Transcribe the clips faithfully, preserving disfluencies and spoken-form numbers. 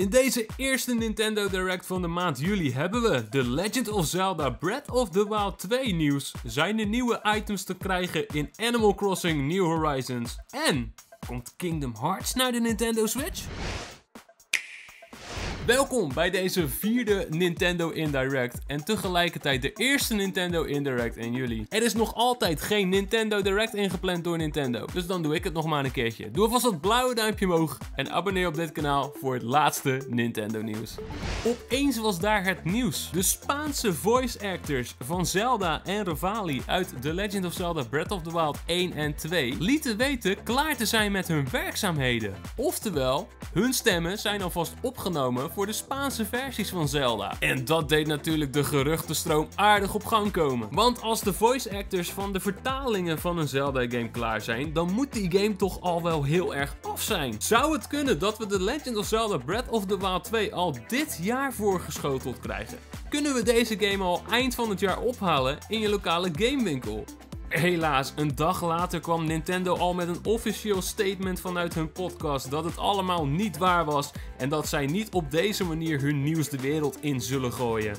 In deze eerste Nintendo Direct van de maand juli hebben we The Legend of Zelda Breath of the Wild twee nieuws, zijn er nieuwe items te krijgen in Animal Crossing New Horizons en komt Kingdom Hearts naar de Nintendo Switch? Welkom bij deze vierde Nintendo Indirect en tegelijkertijd de eerste Nintendo Indirect in juli. Er is nog altijd geen Nintendo Direct ingepland door Nintendo, dus dan doe ik het nog maar een keertje. Doe alvast dat blauwe duimpje omhoog en abonneer op dit kanaal voor het laatste Nintendo nieuws. Opeens was daar het nieuws. De Spaanse voice actors van Zelda en Revali uit The Legend of Zelda Breath of the Wild één en twee lieten weten klaar te zijn met hun werkzaamheden. Oftewel, hun stemmen zijn alvast opgenomen voor de Spaanse versies van Zelda. En dat deed natuurlijk de geruchtenstroom aardig op gang komen. Want als de voice actors van de vertalingen van een Zelda game klaar zijn, dan moet die game toch al wel heel erg af zijn. Zou het kunnen dat we The Legend of Zelda Breath of the Wild twee al dit jaar voorgeschoteld krijgen? Kunnen we deze game al eind van het jaar ophalen in je lokale gamewinkel? Helaas, een dag later kwam Nintendo al met een officieel statement vanuit hun podcast dat het allemaal niet waar was en dat zij niet op deze manier hun nieuws de wereld in zullen gooien.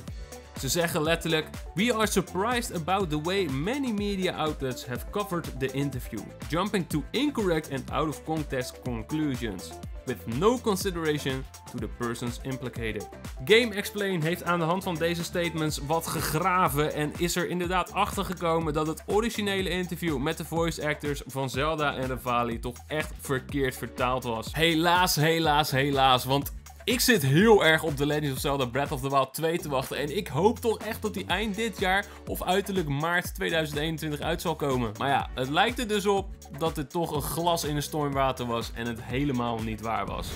Ze zeggen letterlijk: "We are surprised about the way many media outlets have covered the interview, jumping to incorrect and out of context conclusions, with no consideration to the persons implicated." GameXplain heeft aan de hand van deze statements wat gegraven en is er inderdaad achtergekomen dat het originele interview met de voice actors van Zelda en Revali toch echt verkeerd vertaald was. Helaas, helaas, helaas, want ik zit heel erg op The Legend of Zelda Breath of the Wild twee te wachten en ik hoop toch echt dat die eind dit jaar of uiterlijk maart tweeduizend eenentwintig uit zal komen. Maar ja, het lijkt er dus op dat dit toch een glas in een storm water was en het helemaal niet waar was.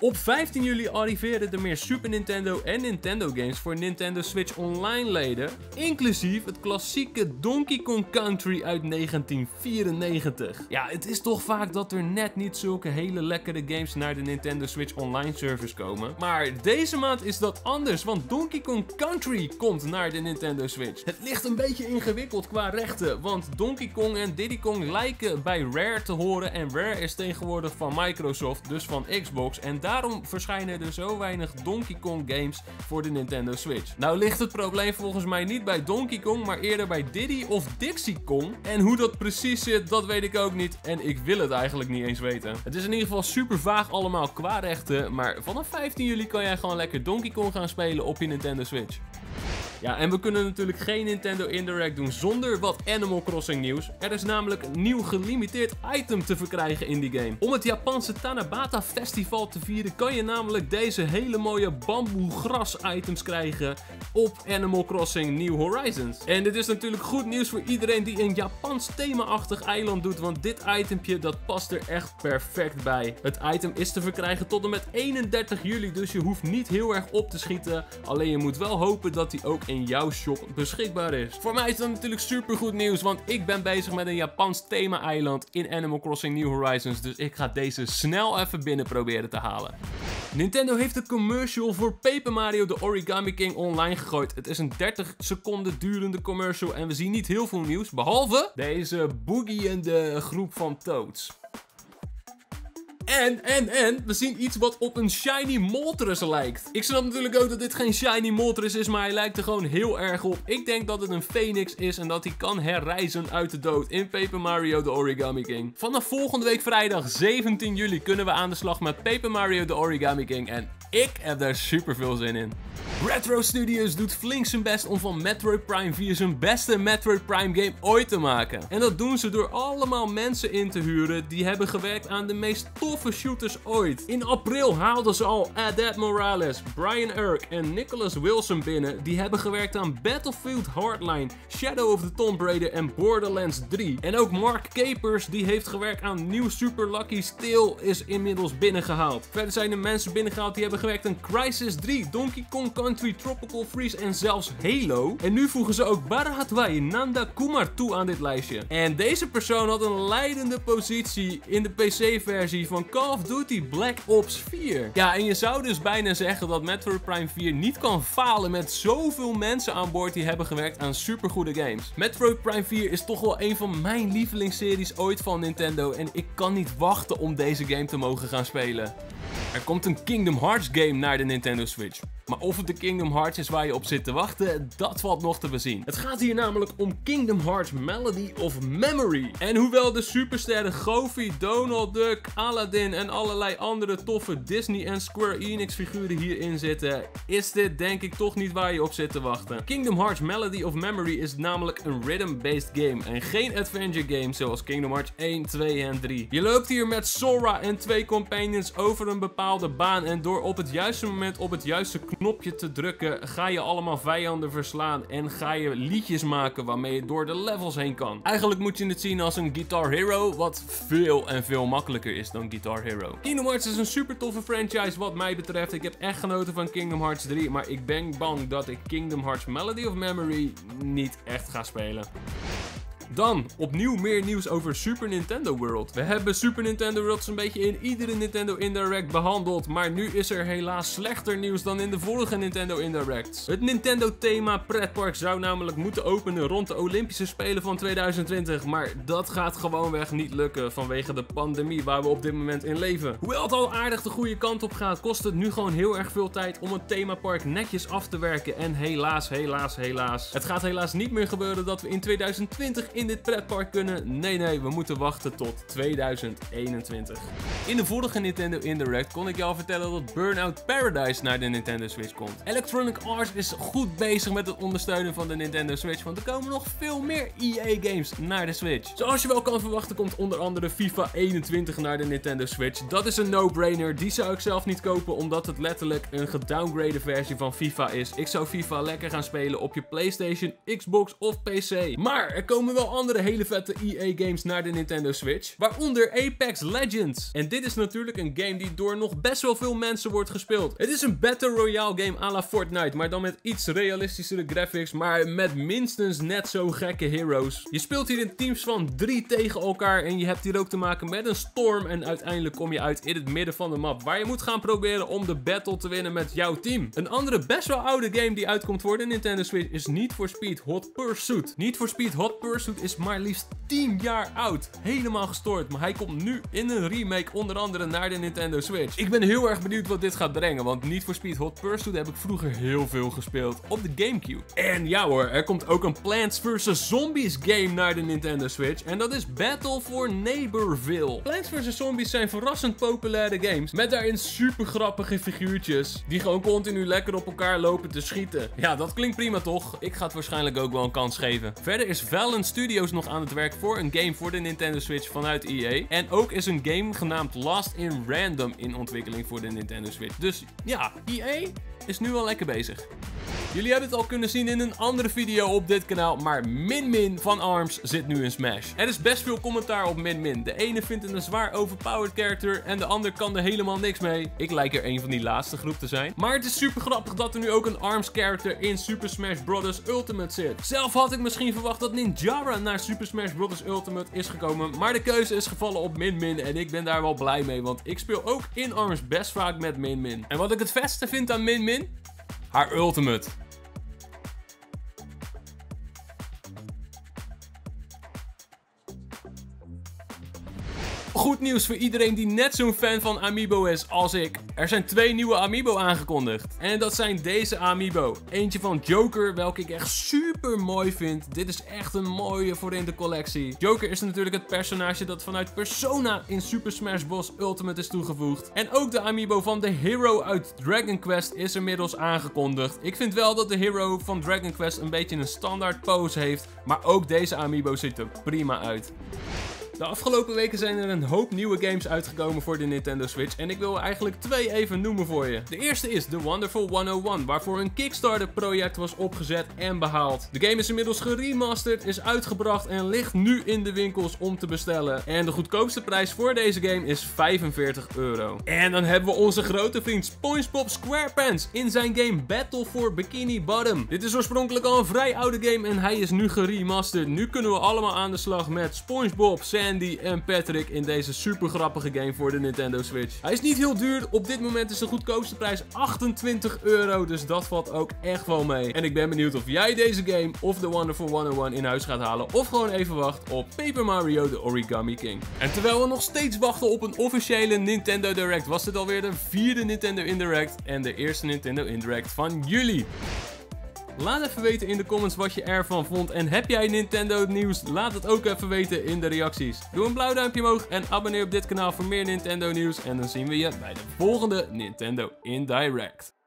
Op vijftien juli arriveren er meer Super Nintendo en Nintendo games voor Nintendo Switch Online leden, inclusief het klassieke Donkey Kong Country uit negentien vierennegentig. Ja, het is toch vaak dat er net niet zulke hele lekkere games naar de Nintendo Switch Online service komen. Maar deze maand is dat anders, want Donkey Kong Country komt naar de Nintendo Switch. Het ligt een beetje ingewikkeld qua rechten, want Donkey Kong en Diddy Kong lijken bij Rare te horen en Rare is tegenwoordig van Microsoft, dus van Xbox, en daarom verschijnen er zo weinig Donkey Kong games voor de Nintendo Switch. Nou ligt het probleem volgens mij niet bij Donkey Kong, maar eerder bij Diddy of Dixie Kong. En hoe dat precies zit, dat weet ik ook niet. En ik wil het eigenlijk niet eens weten. Het is in ieder geval super vaag allemaal qua rechten, maar vanaf vijftien juli kan jij gewoon lekker Donkey Kong gaan spelen op je Nintendo Switch. Ja, en we kunnen natuurlijk geen Nintendo Indirect doen zonder wat Animal Crossing nieuws. Er is namelijk een nieuw gelimiteerd item te verkrijgen in die game. Om het Japanse Tanabata Festival te vieren kan je namelijk deze hele mooie bamboe gras items krijgen op Animal Crossing New Horizons. En dit is natuurlijk goed nieuws voor iedereen die een Japans thema-achtig eiland doet, want dit itempje dat past er echt perfect bij. Het item is te verkrijgen tot en met eenendertig juli, dus je hoeft niet heel erg op te schieten. Alleen je moet wel hopen dat die ook in jouw shop beschikbaar is. Voor mij is dat natuurlijk super goed nieuws, want ik ben bezig met een Japans thema-eiland in Animal Crossing New Horizons, dus ik ga deze snel even binnen proberen te halen. Nintendo heeft de commercial voor Paper Mario The Origami King online gegooid. Het is een dertig seconden durende commercial en we zien niet heel veel nieuws, behalve deze boogiende groep van Toads. En, en, en, we zien iets wat op een shiny Moltres lijkt. Ik snap natuurlijk ook dat dit geen shiny Moltres is, maar hij lijkt er gewoon heel erg op. Ik denk dat het een Phoenix is en dat hij kan herrijzen uit de dood in Paper Mario The Origami King. Vanaf volgende week vrijdag zeventien juli kunnen we aan de slag met Paper Mario The Origami King en ik heb daar super veel zin in. Retro Studios doet flink zijn best om van Metroid Prime vier zijn beste Metroid Prime game ooit te maken. En dat doen ze door allemaal mensen in te huren die hebben gewerkt aan de meest toffe shooters ooit. In april haalden ze al Adam Morales, Brian Erk en Nicholas Wilson binnen. Die hebben gewerkt aan Battlefield Hardline, Shadow of the Tomb Raider en Borderlands drie. En ook Mark Capers, die heeft gewerkt aan New Super Lucky's Tale, is inmiddels binnengehaald. Verder zijn er mensen binnengehaald die hebben gewerkt aan Crisis drie, Donkey Kong Country, Tropical Freeze en zelfs Halo. En nu voegen ze ook Bharatwai Nanda Kumar toe aan dit lijstje. En deze persoon had een leidende positie in de P C-versie van Call of Duty Black Ops vier. Ja, en je zou dus bijna zeggen dat Metroid Prime vier niet kan falen met zoveel mensen aan boord die hebben gewerkt aan supergoede games. Metroid Prime vier is toch wel een van mijn lievelingsseries ooit van Nintendo en ik kan niet wachten om deze game te mogen gaan spelen. Er komt een Kingdom Hearts game naar de Nintendo Switch. Maar of het de Kingdom Hearts is waar je op zit te wachten, dat valt nog te bezien. Het gaat hier namelijk om Kingdom Hearts Melody of Memory. En hoewel de supersterren Goofy, Donald Duck, Aladdin en allerlei andere toffe Disney en Square Enix figuren hierin zitten, is dit denk ik toch niet waar je op zit te wachten. Kingdom Hearts Melody of Memory is namelijk een rhythm-based game en geen adventure game zoals Kingdom Hearts één, twee en drie. Je loopt hier met Sora en twee companions over een bepaalde baan en door op het juiste moment op het juiste knopje knopje te drukken, ga je allemaal vijanden verslaan en ga je liedjes maken waarmee je door de levels heen kan. Eigenlijk moet je het zien als een Guitar Hero, wat veel en veel makkelijker is dan Guitar Hero. Kingdom Hearts is een super toffe franchise wat mij betreft. Ik heb echt genoten van Kingdom Hearts drie, maar ik ben bang dat ik Kingdom Hearts Melody of Memory niet echt ga spelen. Dan, opnieuw meer nieuws over Super Nintendo World. We hebben Super Nintendo World zo'n beetje in iedere Nintendo Indirect behandeld, maar nu is er helaas slechter nieuws dan in de vorige Nintendo Indirects. Het Nintendo thema pretpark zou namelijk moeten openen rond de Olympische Spelen van tweeduizend twintig, maar dat gaat gewoonweg niet lukken vanwege de pandemie waar we op dit moment in leven. Hoewel het al aardig de goede kant op gaat, kost het nu gewoon heel erg veel tijd om het themapark netjes af te werken en helaas, helaas, helaas. Het gaat helaas niet meer gebeuren dat we in tweeduizend twintig in dit pretpark kunnen. Nee, nee, we moeten wachten tot tweeduizend eenentwintig. In de vorige Nintendo Indirect kon ik jou vertellen dat Burnout Paradise naar de Nintendo Switch komt. Electronic Arts is goed bezig met het ondersteunen van de Nintendo Switch, want er komen nog veel meer E A games naar de Switch. Zoals je wel kan verwachten komt onder andere FIFA eenentwintig naar de Nintendo Switch. Dat is een no-brainer, die zou ik zelf niet kopen omdat het letterlijk een gedowngrade versie van FIFA is. Ik zou FIFA lekker gaan spelen op je PlayStation, Xbox of P C. Maar er komen wel andere hele vette E A games naar de Nintendo Switch, waaronder Apex Legends. En dit is natuurlijk een game die door nog best wel veel mensen wordt gespeeld. Het is een Battle Royale game à la Fortnite, maar dan met iets realistischere graphics, maar met minstens net zo gekke heroes. Je speelt hier in teams van drie tegen elkaar en je hebt hier ook te maken met een storm en uiteindelijk kom je uit in het midden van de map, waar je moet gaan proberen om de battle te winnen met jouw team. Een andere best wel oude game die uitkomt voor de Nintendo Switch is Need for Speed Hot Pursuit. Need for Speed Hot Pursuit is maar liefst tien jaar oud. Helemaal gestoord, maar hij komt nu in een remake onder andere naar de Nintendo Switch. Ik ben heel erg benieuwd wat dit gaat brengen, want Need for Speed Hot Pursuit heb ik vroeger heel veel gespeeld op de GameCube. En ja hoor, er komt ook een Plants versus Zombies game naar de Nintendo Switch en dat is Battle for Neighborville. Plants versus Zombies zijn verrassend populaire games met daarin super grappige figuurtjes die gewoon continu lekker op elkaar lopen te schieten. Ja, dat klinkt prima toch? Ik ga het waarschijnlijk ook wel een kans geven. Verder is Valent Studios nog aan het werk voor een game voor de Nintendo Switch vanuit E A. En ook is een game genaamd Lost in Random in ontwikkeling voor de Nintendo Switch. Dus ja, E A is nu al lekker bezig. Jullie hebben het al kunnen zien in een andere video op dit kanaal, maar Min Min van ARMS zit nu in Smash. Er is best veel commentaar op Min Min. De ene vindt het een zwaar overpowered character en de ander kan er helemaal niks mee. Ik lijk er een van die laatste groep te zijn. Maar het is super grappig dat er nu ook een ARMS character in Super Smash Bros. Ultimate zit. Zelf had ik misschien verwacht dat Ninjara naar Super Smash Bros. Ultimate is gekomen, maar de keuze is gevallen op Min Min en ik ben daar wel blij mee, want ik speel ook in ARMS best vaak met Min Min. En wat ik het beste vind aan Min Min? Haar ultimate. Goed nieuws voor iedereen die net zo'n fan van amiibo is als ik. Er zijn twee nieuwe amiibo aangekondigd. En dat zijn deze amiibo. Eentje van Joker, welke ik echt super mooi vind. Dit is echt een mooie voor in de collectie. Joker is natuurlijk het personage dat vanuit Persona in Super Smash Bros. Ultimate is toegevoegd. En ook de amiibo van de Hero uit Dragon Quest is inmiddels aangekondigd. Ik vind wel dat de Hero van Dragon Quest een beetje een standaard pose heeft. Maar ook deze amiibo ziet er prima uit. De afgelopen weken zijn er een hoop nieuwe games uitgekomen voor de Nintendo Switch en ik wil eigenlijk twee even noemen voor je. De eerste is The Wonderful honderdéén, waarvoor een Kickstarter project was opgezet en behaald. De game is inmiddels geremasterd, is uitgebracht en ligt nu in de winkels om te bestellen. En de goedkoopste prijs voor deze game is vijfenveertig euro. En dan hebben we onze grote vriend SpongeBob SquarePants in zijn game Battle for Bikini Bottom. Dit is oorspronkelijk al een vrij oude game en hij is nu geremasterd. Nu kunnen we allemaal aan de slag met SpongeBob, Sam Andy en Patrick in deze super grappige game voor de Nintendo Switch. Hij is niet heel duur. Op dit moment is de goedkoopste prijs achtentwintig euro. Dus dat valt ook echt wel mee. En ik ben benieuwd of jij deze game of The Wonderful honderdéén in huis gaat halen. Of gewoon even wacht op Paper Mario The Origami King. En terwijl we nog steeds wachten op een officiële Nintendo Direct, was dit alweer de vierde Nintendo Indirect en de eerste Nintendo Indirect van juli. Laat even weten in de comments wat je ervan vond. En heb jij Nintendo nieuws? Laat het ook even weten in de reacties. Doe een blauw duimpje omhoog en abonneer op dit kanaal voor meer Nintendo nieuws. En dan zien we je bij de volgende Nintendo Indirect.